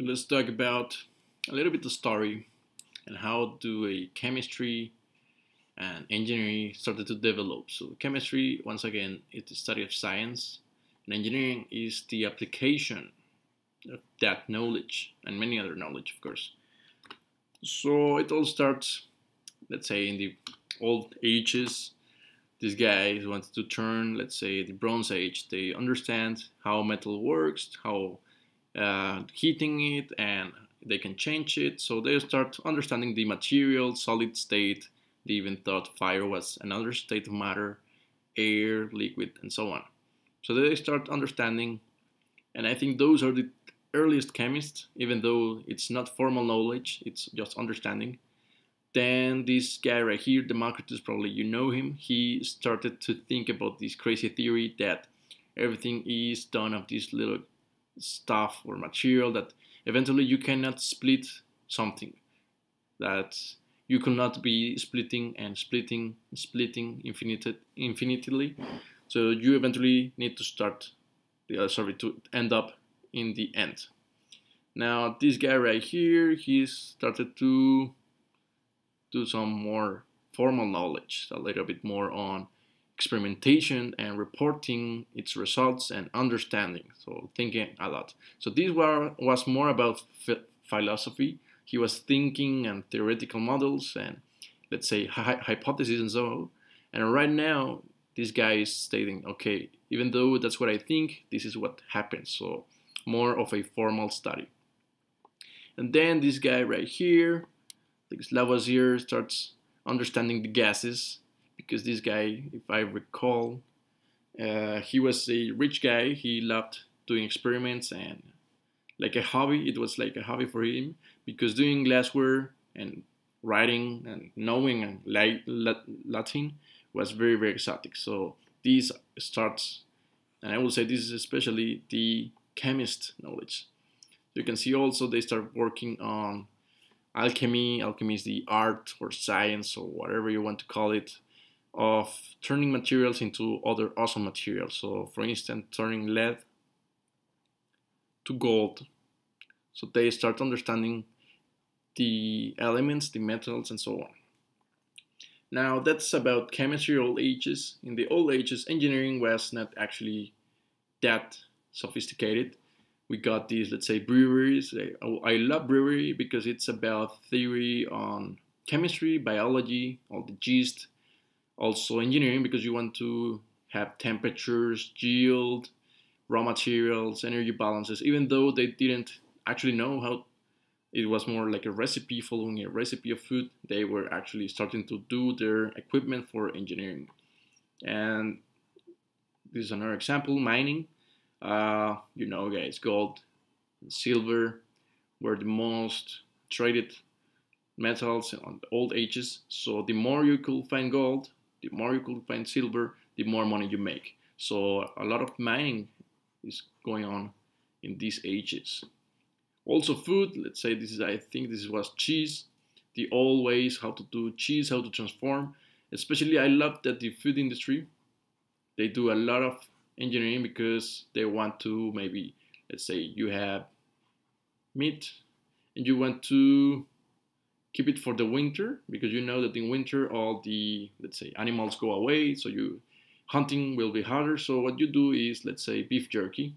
So let's talk about a little bit the story and how do a chemistry and engineering started to develop. So chemistry, once again, is the study of science, and engineering is the application of that knowledge and many other knowledge, of course. So it all starts, let's say, in the old ages. These guys wanted to turn, let's say, the Bronze Age. They understand how metal works, how heating it, and they can change it. So they start understanding the material, solid state. They even thought fire was another state of matter, air, liquid, and so on. So they start understanding, and I think those are the earliest chemists, even though it's not formal knowledge, it's just understanding. Then this guy right here, Democritus, probably you know him, he started to think about this crazy theory that everything is done of this little stuff or material, that eventually you cannot split something, that you could not be splitting and splitting and splitting infinitely. So you eventually need to start, to end up in the end. Now this guy right here, he started to do some more formal knowledge, a little bit more on experimentation and reporting its results and understanding, so thinking a lot. So this was more about philosophy. He was thinking and theoretical models and, let's say, hypotheses and so on. And right now, this guy is stating, okay, even though that's what I think, this is what happens. So more of a formal study. And then this guy right here, Lavoisier, starts understanding the gases, because this guy, if I recall, he was a rich guy. He loved doing experiments and like a hobby. It was like a hobby for him, because doing glassware and writing and knowing and Latin was very, very exotic. So this starts, and I will say this is especially the chemist knowledge. You can see also they start working on alchemy. Alchemy is the art or science or whatever you want to call it of turning materials into other awesome materials. So for instance, turning lead to gold. So they start understanding the elements, the metals, and so on. Now that's about chemistry, old ages. In the old ages, engineering was not actually that sophisticated. We got these, let's say, breweries. I love brewery because it's about theory on chemistry, biology, all the gist. Also engineering, because you want to have temperatures, yield, raw materials, energy balances, even though they didn't actually know how. It was more like a recipe, following a recipe of food. They were actually starting to do their equipment for engineering. And this is another example, mining. You know, guys, gold and silver were the most traded metals on the old ages. So the more you could find gold, the more you could find silver, the more money you make. So a lot of mining is going on in these ages. Also food, let's say this is, I think this was cheese, the old ways how to do cheese, how to transform. Especially I love that the food industry, they do a lot of engineering, because they want to, maybe, let's say you have meat and you want to keep it for the winter, because you know that in winter all the, let's say, animals go away, so you hunting will be harder. So what you do is, let's say, beef jerky.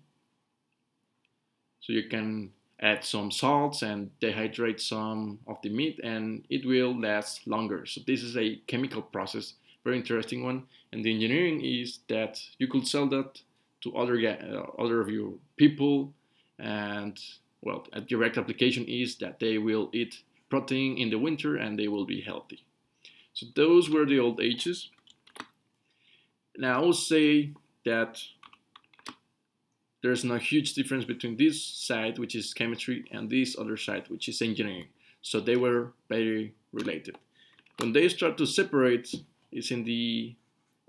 So you can add some salts and dehydrate some of the meat, and it will last longer. So this is a chemical process, very interesting one. And the engineering is that you could sell that to other of your people, and well, a direct application is that they will eat protein in the winter and they will be healthy. So those were the old ages. Now I will say that there's no huge difference between this side, which is chemistry, and this other side, which is engineering. So they were very related. When they start to separate, it's in the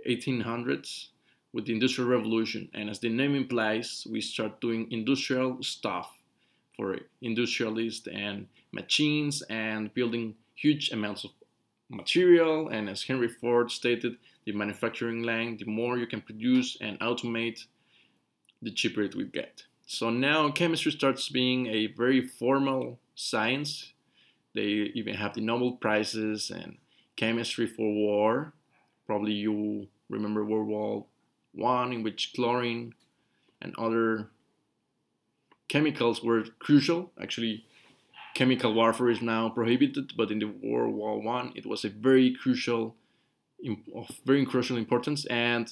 1800s with the Industrial Revolution. And as the name implies, we start doing industrial stuff for industrialists and machines and building huge amounts of material. And as Henry Ford stated, the manufacturing line, the more you can produce and automate, the cheaper it will get. So now chemistry starts being a very formal science. They even have the Nobel Prizes and chemistry for war. Probably you remember World War I, in which chlorine and other chemicals were crucial. Actually, chemical warfare is now prohibited, but in the World War I, it was a very crucial importance. And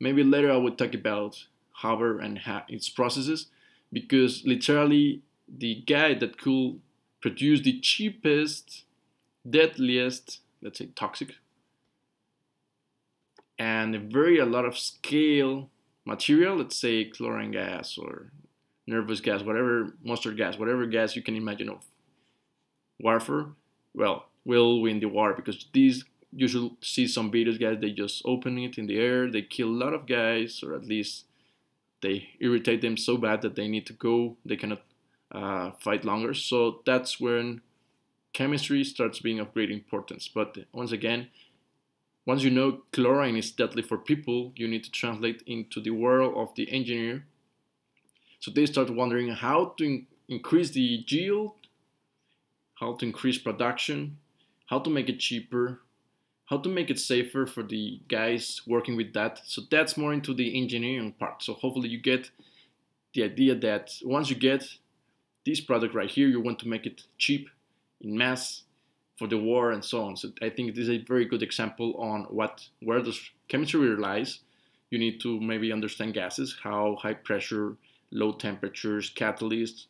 maybe later I would talk about Haber and its processes, because literally the guy that could produce the cheapest, deadliest, let's say toxic, and a lot of scale material, let's say chlorine gas or nervous gas, whatever, mustard gas, whatever gas you can imagine of warfare, well, will win the war, because these, you should see some videos, guys, they just open it in the air, they kill a lot of guys, or at least they irritate them so bad that they need to go, they cannot fight longer. So that's when chemistry starts being of great importance. But once again, once you know chlorine is deadly for people, you need to translate into the world of the engineer. So they start wondering how to increase the yield, how to increase production, how to make it cheaper, how to make it safer for the guys working with that. So that's more into the engineering part. So hopefully you get the idea that once you get this product right here, you want to make it cheap in mass for the war and so on. So I think this is a very good example on where does chemistry relies. You need to maybe understand gases, how high pressure, low temperatures, catalysts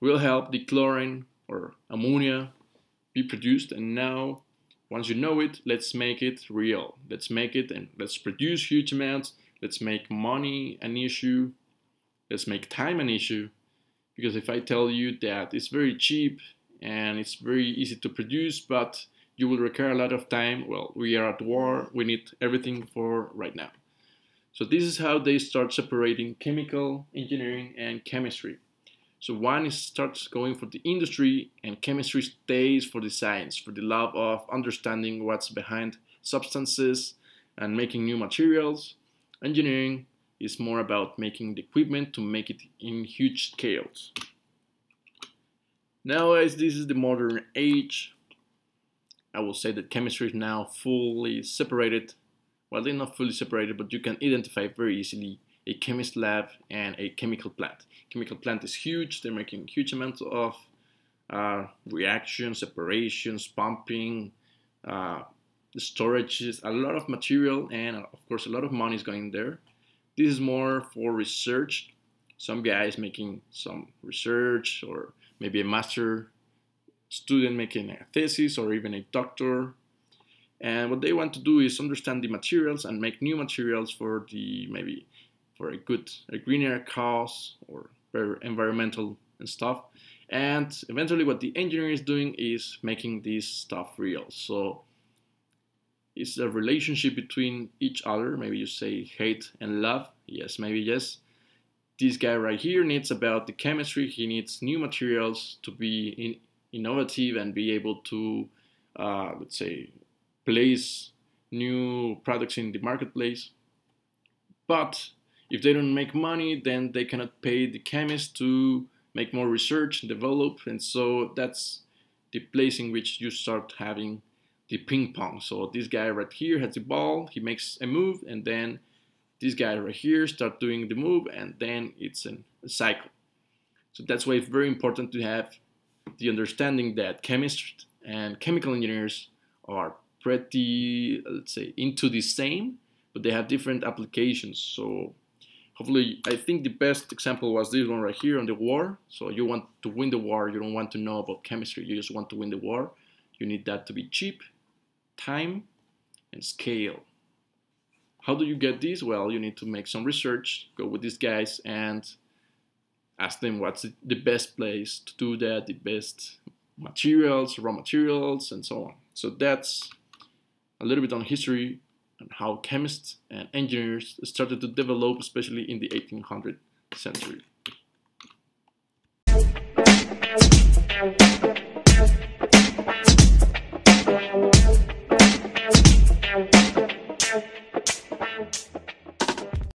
will help the chlorine or ammonia be produced. And now, once you know it, let's make it real. Let's make it and let's produce huge amounts. Let's make money an issue. Let's make time an issue. Because if I tell you that it's very cheap and it's very easy to produce, but you will require a lot of time, well, we are at war, we need everything for right now. So this is how they start separating chemical engineering and chemistry. So one starts going for the industry, and chemistry stays for the science, for the love of understanding what's behind substances and making new materials. Engineering is more about making the equipment to make it in huge scales. Nowadays, this is the modern age. I will say that chemistry is now fully separated. Well, they're not fully separated, but you can identify very easily a chemist lab and a chemical plant. Chemical plant is huge. They're making huge amounts of reactions, separations, pumping, storages, a lot of material, and of course a lot of money is going there. This is more for research. Some guys making some research, or maybe a master student making a thesis, or even a doctor. And what they want to do is understand the materials and make new materials for the, maybe for a greener cause or better environmental and stuff. And eventually what the engineer is doing is making this stuff real. So it's a relationship between each other. Maybe you say hate and love. Yes, maybe yes. This guy right here needs about the chemistry. He needs new materials to be innovative and be able to, let's say, place new products in the marketplace. But if they don't make money, then they cannot pay the chemist to make more research, develop, and so that's the place in which you start having the ping pong. So this guy right here has the ball, he makes a move, and then this guy right here starts doing the move, and then it's a cycle. So that's why it's very important to have the understanding that chemists and chemical engineers are pretty, let's say, into the same, but they have different applications. So hopefully, I think the best example was this one right here on the war. So you want to win the war, you don't want to know about chemistry, you just want to win the war. You need that to be cheap, time, and scale. How do you get this? Well, you need to make some research, go with these guys and ask them what's the best place to do that, the best materials, raw materials, and so on. So that's a little bit on history and how chemists and engineers started to develop, especially in the 1800th century.